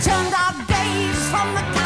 Turned our days from the